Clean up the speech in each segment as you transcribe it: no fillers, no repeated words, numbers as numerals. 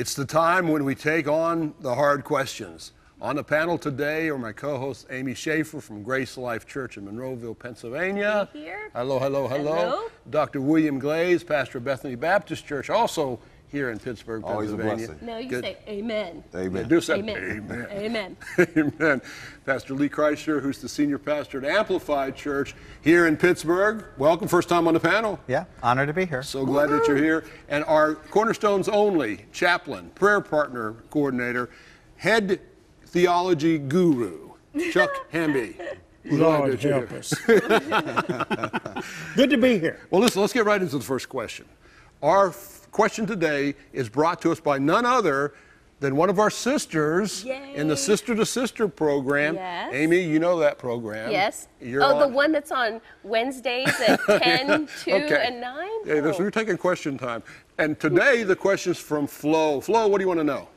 It's the time when we take on the hard questions. On the panel today are my co-hosts Amy Schaefer from Grace Life Church in Monroeville, Pennsylvania. Here. Hello, hello, hello, hello. Dr. William Glaze, pastor of Bethany Baptist Church, also here in Pittsburgh, Pennsylvania. Always a blessing. No, you Good. Say amen. Amen. Yeah, do say amen. Amen. Amen. Amen. Pastor Lee Kricher, who's the senior pastor at Amplified Church here in Pittsburgh. Welcome, first time on the panel. Yeah, honored to be here. So glad that you're here. And our Cornerstones only chaplain, prayer partner coordinator, head theology guru, Chuck Hamby. Lord help us. Good to be here. Well, listen, let's get right into the first question. Our question today is brought to us by none other than one of our sisters in the Sister to Sister program. Yes. Amy, you know that program. Yes. You're the one that's on Wednesdays at 10, 2, and 9? Yeah, so we're taking question time. And today the question's from Flo. Flo, what do you want to know?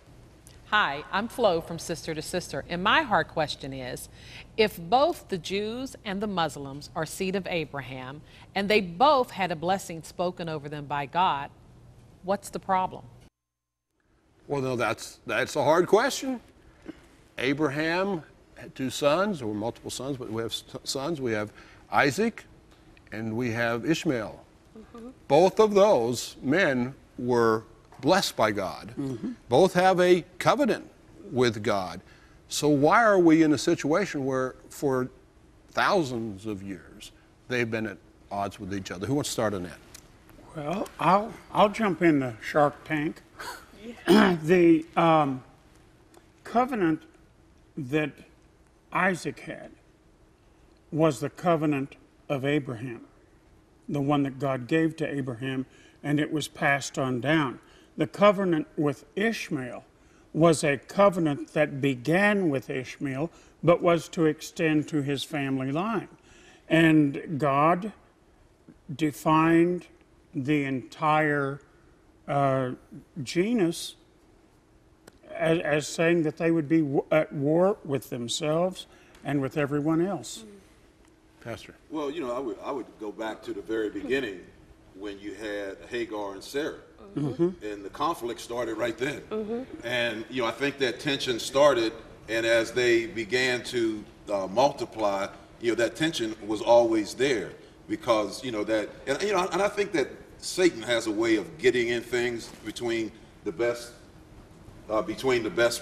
Hi, I'm Flo from Sister to Sister, and my hard question is, if both the Jews and the Muslims are seed of Abraham, and they both had a blessing spoken over them by God, what's the problem? Well, no, that's a hard question. Abraham had two sons, or multiple sons, but we have sons. We have Isaac, and we have Ishmael. Mm-hmm. Both of those men were blessed by God. Mm-hmm. Both have a covenant with God. So why are we in a situation where for thousands of years they've been at odds with each other? Who wants to start on that? Well, I'll jump in the Shark Tank. The covenant that Isaac had was the covenant of Abraham, the one that God gave to Abraham, and it was passed on down. The covenant with Ishmael was a covenant that began with Ishmael, but was to extend to his family line. And God defined the entire genus as saying that they would be at war with themselves and with everyone else. Pastor. Well, you know, I would go back to the very beginning when you had Hagar and Sarah. Mm-hmm. And the conflict started right then. Mm-hmm. And, you know, I think that tension started, and as they began to multiply, you know, that tension was always there because, you know, that, and, you know, and I think that Satan has a way of getting in things between the best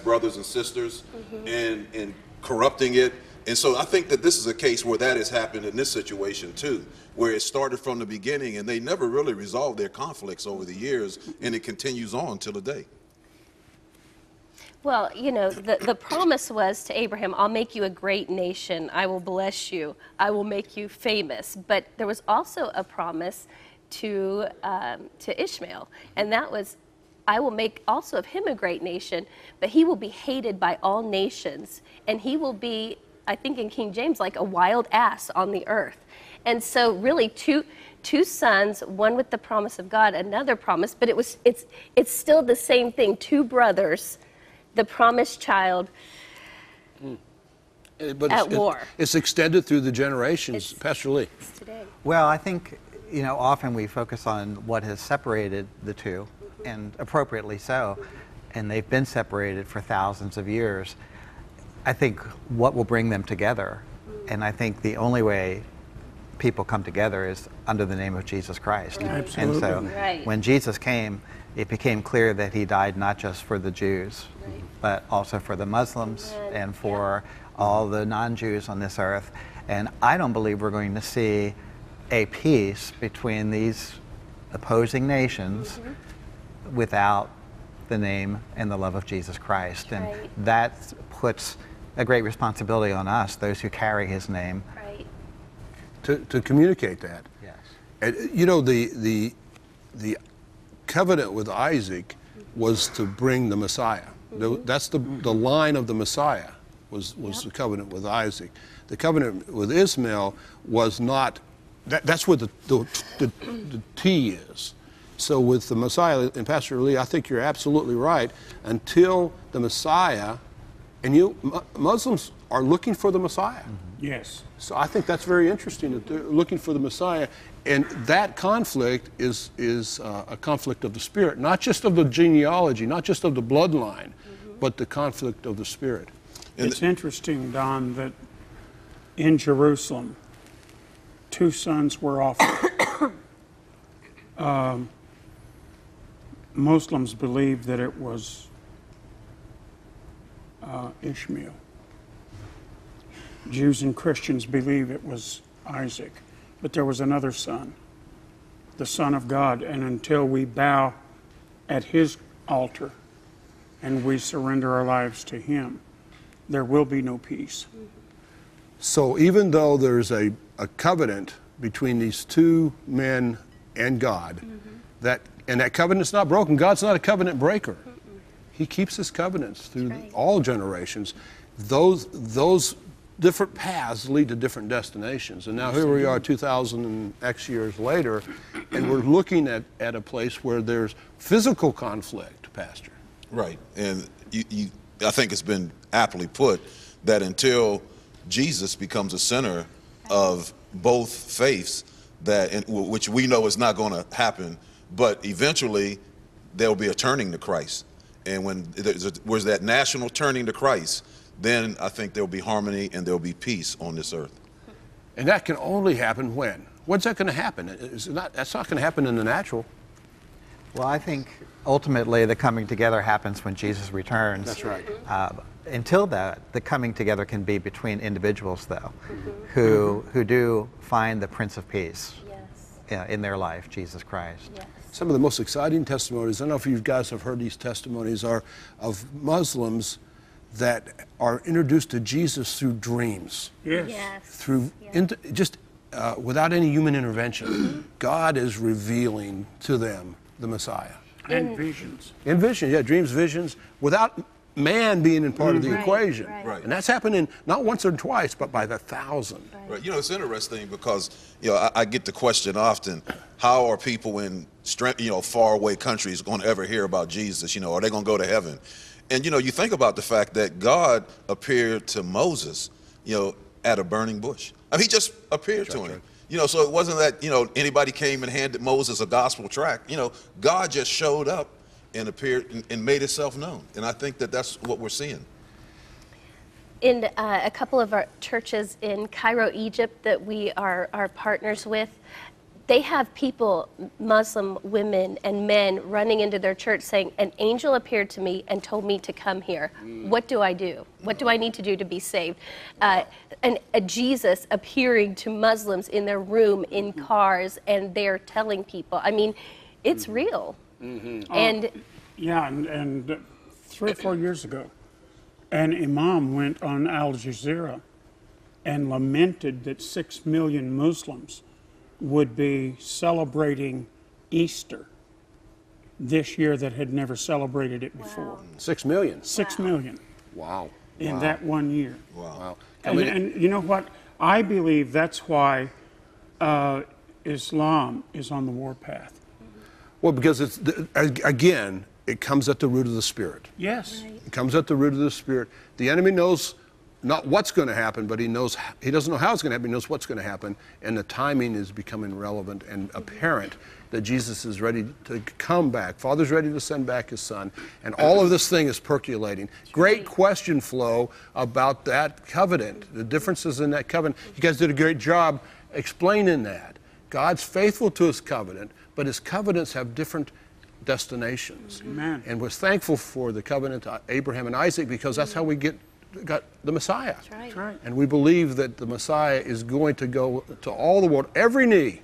brothers and sisters, mm-hmm. and corrupting it. And so I think that this is a case where that has happened in this situation too, where it started from the beginning and they never really resolved their conflicts over the years, and it continues on till today. Well, you know, the promise was to Abraham, I'll make you a great nation, I will bless you, I will make you famous. But there was also a promise to Ishmael, and that was, I will make also of him a great nation, but he will be hated by all nations, and he will be, I think in King James, like a wild ass on the earth. And so really two sons, one with the promise of God, another promise, but it's still the same thing. Two brothers, the promised child, but at war. It's extended through the generations. Pastor Lee. Today. Well, I think, you know, often we focus on what has separated the two, mm-hmm. and appropriately so, and they've been separated for thousands of years. I think what will bring them together, and I think the only way people come together is under the name of Jesus Christ. Right. Absolutely. And so right. when Jesus came, it became clear that he died not just for the Jews, right. but also for the Muslims and for all the non-Jews on this earth. And I don't believe we're going to see a peace between these opposing nations, mm-hmm. without the name and the love of Jesus Christ. And right. that puts a great responsibility on us, those who carry his name, right. to communicate that. Yes. And, you know, the covenant with Isaac was to bring the Messiah. Mm-hmm. That's the line of the Messiah was yep. the covenant with Isaac. The covenant with Ishmael was not, that's what the T is. So with the Messiah, and Pastor Lee, I think you're absolutely right, until the Messiah, and Muslims are looking for the Messiah. Mm-hmm. Yes. So I think that's very interesting that they're looking for the Messiah, and that conflict is a conflict of the Spirit, not just of the genealogy, not just of the bloodline, mm-hmm. but the conflict of the Spirit. And it's interesting, Don, that in Jerusalem, two sons were offered. Muslims believe that it was Ishmael. Jews and Christians believe it was Isaac, but there was another son, the Son of God, and until we bow at his altar and we surrender our lives to him, there will be no peace. So even though there's a covenant between these two men and God, mm-hmm. that covenant's not broken. God's not a covenant breaker. Mm-mm. He keeps his covenants through all generations. Those different paths lead to different destinations. And now here we are 2,000 and X years later, and we're looking at a place where there's physical conflict, Pastor. Right. And you, I think it's been aptly put that until Jesus becomes a center of both faiths, which we know is not going to happen, but eventually there'll be a turning to Christ. And when there's that national turning to Christ, then I think there'll be harmony and there'll be peace on this earth. And that can only happen when? When's that going to happen? That's not going to happen in the natural. Well, I think ultimately the coming together happens when Jesus returns. That's right. Until that, the coming together can be between individuals, though, mm-hmm. who do find the Prince of Peace in their life, Jesus Christ. Yes. Some of the most exciting testimonies, I don't know if you guys have heard these testimonies, are of Muslims that are introduced to Jesus through dreams. Yes. Yes. Through without any human intervention, God is revealing to them the Messiah. And visions. In visions, yeah, dreams, visions, without man being in part of the equation. Right. And that's happening not once or twice, but by the thousand. Right. You know, it's interesting because, you know, I get the question often, how are people in, faraway countries going to ever hear about Jesus? You know, are they going to go to heaven? And, you know, you think about the fact that God appeared to Moses, you know, at a burning bush. I mean, he just appeared to him. You know, so it wasn't that, you know, anybody came and handed Moses a gospel tract. You know, God just showed up and appeared and made itself known. And I think that that's what we're seeing. In a couple of our churches in Cairo, Egypt, that we are partners with, they have people, Muslim women and men, running into their church saying, an angel appeared to me and told me to come here. What do I do? What do I need to do to be saved? And Jesus appearing to Muslims in their room, in cars, and they're telling people. I mean, it's real. Mm-hmm. And 3 or 4 years ago, an imam went on Al Jazeera and lamented that 6 million Muslims would be celebrating Easter this year that had never celebrated it before. Wow. 6 million? Six million. Wow. In that 1 year. Wow. And you know what? I believe that's why Islam is on the warpath. Well, because it's again, it comes at the root of the Spirit. Yes. Right. It comes at the root of the Spirit. The enemy knows not what's going to happen, but he doesn't know how it's going to happen. He knows what's going to happen, and the timing is becoming relevant and apparent that Jesus is ready to come back. Father's ready to send back his son, and all of this thing is percolating. Great question, Flo, about that covenant, the differences in that covenant. You guys did a great job explaining that. God's faithful to his covenant, but his covenants have different destinations. Amen. And was thankful for the covenant to Abraham and Isaac because that's how we got the Messiah. That's right. And we believe that the Messiah is going to go to all the world. Every knee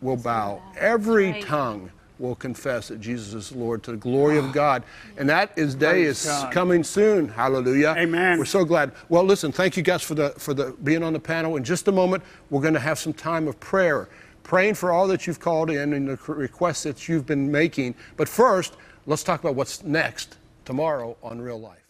will bow, every tongue will confess that Jesus is Lord to the glory of God. And that day is coming soon. Hallelujah. Amen. We're so glad. Well, listen, thank you guys for being on the panel. In just a moment, we're going to have some time of prayer, praying for all that you've called in and the requests that you've been making. But first, let's talk about what's next tomorrow on Real Life.